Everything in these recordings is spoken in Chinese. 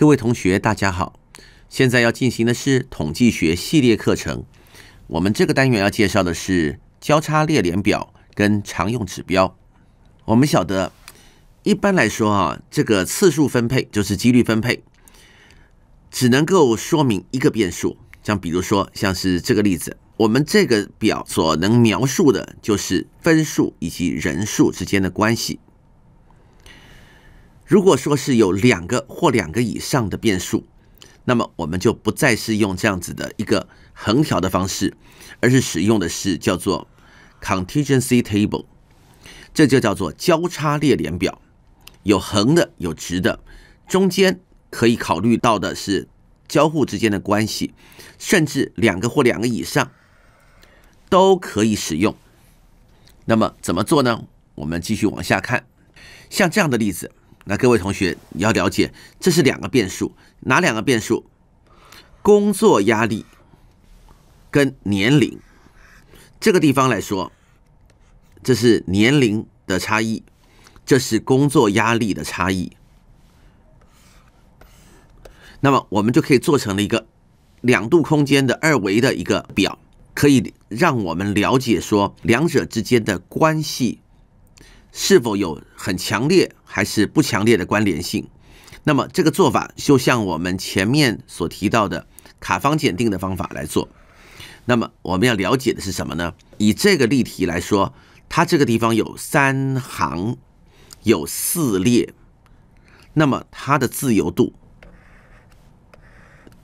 各位同学，大家好！现在要进行的是统计学系列课程。我们这个单元要介绍的是交叉列联表跟常用指标。我们晓得，一般来说这个次数分配就是几率分配，只能够说明一个变数。像比如说，像是这个例子，我们这个表所能描述的就是分数以及人数之间的关系。 如果说是有两个或两个以上的变数，那么我们就不再是用这样子的一个横条的方式，而是使用的是叫做 contingency table， 这就叫做交叉列联表，有横的，有直的，中间可以考虑到的是交互之间的关系，甚至两个或两个以上都可以使用。那么怎么做呢？我们继续往下看，像这样的例子。 那各位同学，你要了解，这是两个变数，哪两个变数？工作压力跟年龄。这个地方来说，这是年龄的差异，这是工作压力的差异。那么我们就可以做成了一个两度空间的二维的一个表，可以让我们了解说两者之间的关系。 是否有很强烈还是不强烈的关联性？那么这个做法就像我们前面所提到的卡方检定的方法来做。那么我们要了解的是什么呢？以这个例题来说，它这个地方有三行，有四列，那么它的自由度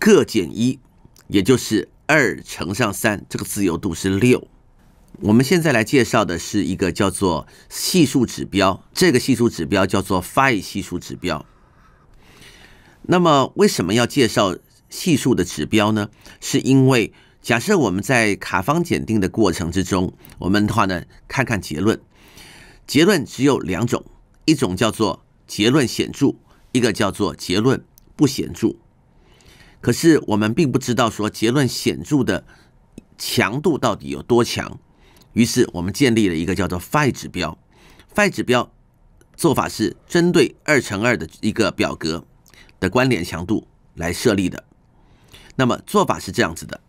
各减一，也就是2乘上3，这个自由度是6。 我们现在来介绍的是一个叫做系数指标，这个系数指标叫做 Phi 系数指标。那么为什么要介绍系数的指标呢？是因为假设我们在卡方检定的过程之中，我们的话呢，看看结论。结论只有两种，一种叫做结论显著，一个叫做结论不显著。可是我们并不知道说结论显著的强度到底有多强。 于是我们建立了一个叫做 Phi 指标。Phi 指标做法是针对2×2的一个表格的关联强度来设立的。那么做法是这样子的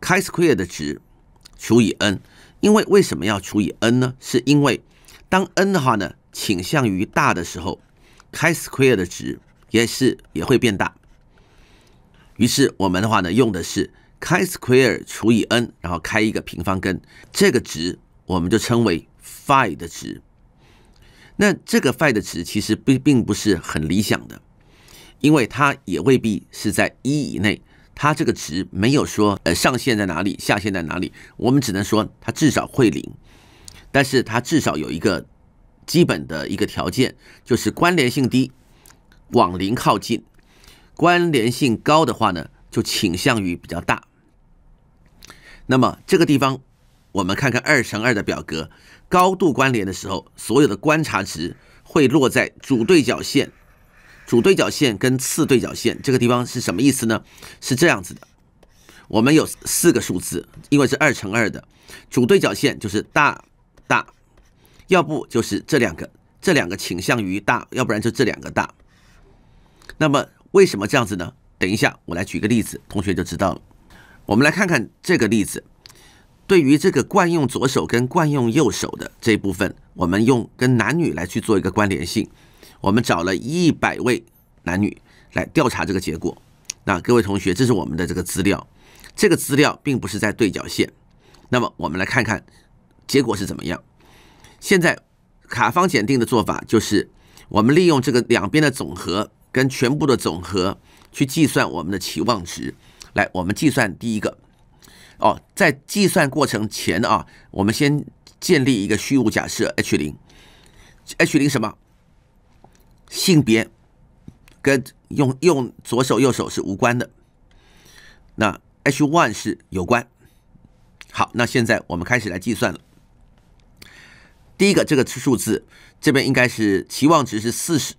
：chi square 的值除以 n， 因为什么要除以 n 呢？是因为当 n 的话呢倾向于大的时候 ，chi square 的值也会变大。于是我们的话呢用的是 chi square 除以 n， 然后开一个平方根，这个值我们就称为 phi 的值。那这个 phi 的值其实并不是很理想的，因为它也未必是在1以内，它这个值没有说上限在哪里，下限在哪里，我们只能说它至少会0，但是它至少有一个基本的一个条件，就是关联性低，往0靠近；关联性高的话呢？ 就倾向于比较大。那么这个地方，我们看看2×2的表格，高度关联的时候，所有的观察值会落在主对角线、跟次对角线这个地方是什么意思呢？是这样子的，我们有四个数字，因为是2×2的，主对角线就是大大，要不就是这两个，倾向于大，要不然就这两个大。那么为什么这样子呢？ 等一下，我来举个例子，同学就知道了。我们来看看这个例子。对于这个惯用左手跟惯用右手的这一部分，我们用跟男女来去做一个关联性。我们找了100位男女来调查这个结果。那各位同学，这是我们的这个资料。这个资料并不是在对角线。那么我们来看看结果是怎么样。现在卡方检定的做法就是，我们利用这个两边的总和跟全部的总和。 去计算我们的期望值，来，我们计算第一个在计算过程前我们先建立一个虚无假设 H0 什么？性别跟用左手右手是无关的，那 H1 是有关。好，那现在我们开始来计算了。第一个这个数字这边应该是期望值是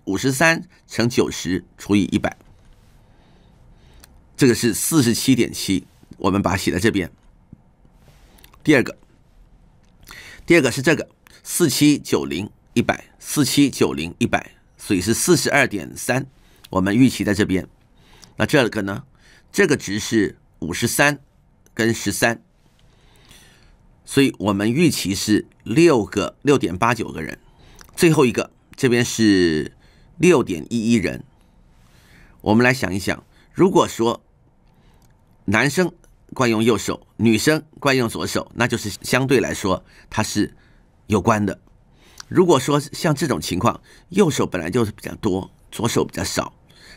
53乘90除以100。 这个是 47.7， 我们把它写在这边。第二个是这个4790 100，所以是 42.3，我们预期在这边。那这个呢？这个值是53跟13，所以我们预期是6.89个人。最后一个这边是 6.11 人。我们来想一想，如果说男生惯用右手，女生惯用左手，那就是相对来说它是有关的。如果说像这种情况，右手本来就是比较多，左手比较少，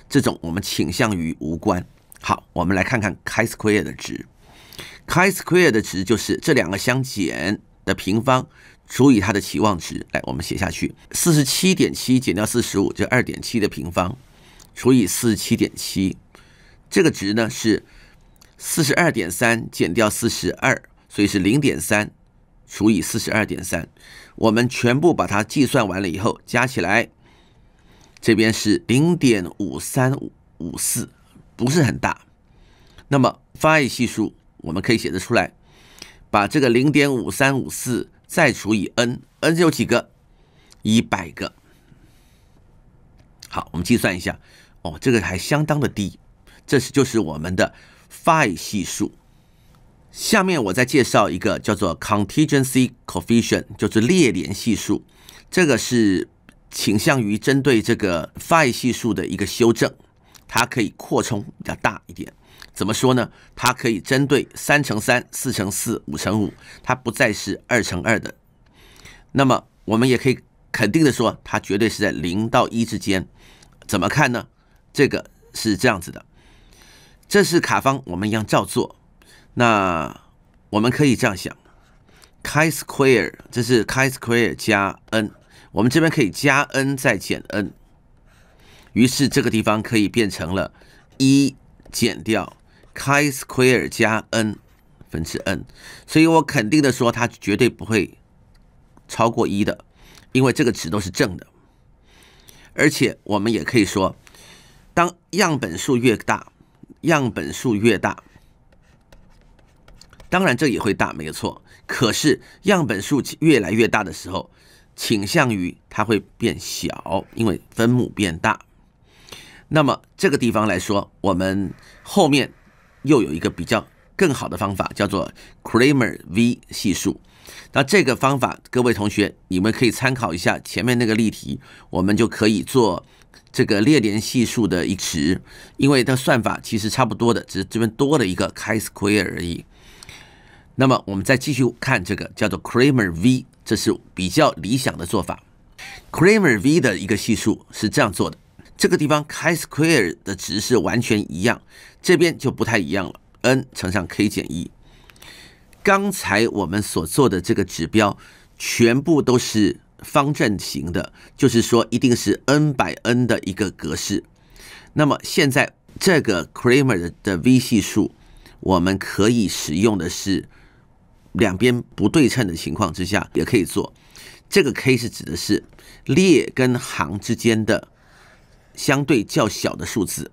这种我们倾向于无关。好，我们来看看 chi square 的值。chi square 的值就是这两个相减的平方除以它的期望值。来，我们写下去 ：47.7 减掉45，就 2.7 的平方除以 47.7。这个值呢是 42.3 减掉42，所以是 0.3 除以 42.3。我们全部把它计算完了以后，加起来，这边是 0.5354。不是很大，那么 phi 系数我们可以写得出来，把这个 0.5354 再除以 n，n 有几个？100个。好，我们计算一下，哦，这个还相当的低，这就是我们的 phi 系数。下面我再介绍一个叫做 contingency coefficient， 就是列联系数，这个是倾向于针对这个 phi 系数的一个修正。它可以扩充比较大一点，怎么说呢？它可以针对3乘3、4乘4、5乘5，它不再是2乘2的。那么我们也可以肯定的说，它绝对是在0到1之间。怎么看呢？这个是这样子的，这是卡方，我们一样照做。那我们可以这样想 ，chi square 这是 chi square 加 n， 我们这边可以加 n 再减 n。于是这个地方可以变成了1减掉 chi square 加 n 分之 n， 所以我肯定的说它绝对不会超过1的，因为这个值都是正的。而且我们也可以说，当样本数越大，当然这也会大，没有错。可是样本数越来越大的时候，倾向于它会变小，因为分母变大。那么这个地方来说，我们后面又有一个比较更好的方法，叫做 Cramér's V 系数。那这个方法，各位同学，你们可以参考一下前面那个例题，我们就可以做这个列联系数的一值，因为它算法其实差不多的，只是这边多了一个 chi square 而已。那么我们再继续看这个叫做 Cramér's V， 这是比较理想的做法。Cramér's V 的一个系数是这样做的。这个地方 chi square 的值是完全一样，这边就不太一样了。n 乘上 k 减1，刚才我们所做的这个指标全部都是方阵型的，就是说一定是 n/n 的一个格式。那么现在这个 Cramer 的 v 系数，我们可以使用的是两边不对称的情况之下也可以做。这个 k 是指的是列跟行之间的相对较小的数字。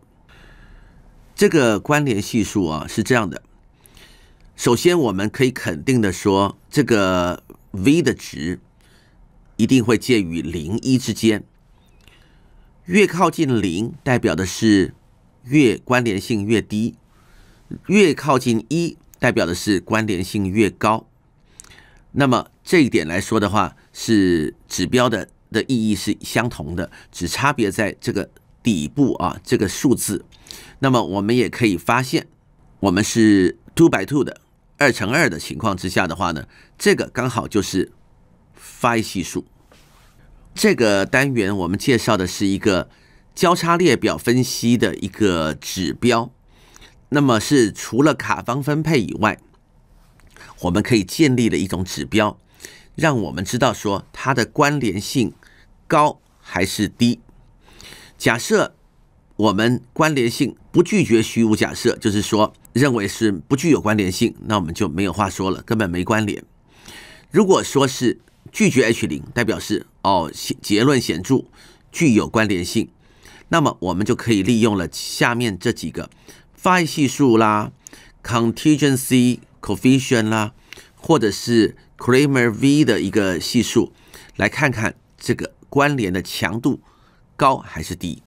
这个关联系数啊是这样的，首先我们可以肯定的说，这个 v 的值一定会介于0、1之间，越靠近0代表的是越关联性越低，越靠近1代表的是关联性越高。那么这一点来说的话，是指标的意义是相同的，只差别在这个底部啊，这个数字。那么我们也可以发现，我们是 2/2 的2乘2的情况之下的话呢，这个刚好就是 phi 系数。这个单元我们介绍的是一个交叉列表分析的一个指标，那么是除了卡方分配以外，我们可以建立的一种指标，让我们知道说它的关联性高还是低。假设我们关联性不拒绝虚无假设，就是说认为是不具有关联性，那我们就没有话说了，根本没关联。如果说是拒绝 H0， 代表是结论显著具有关联性，那么我们就可以利用了下面这几个 phi 系数啦、contingency coefficient 啦，或者是 Cramer V 的一个系数，来看看这个关联的强度高还是低。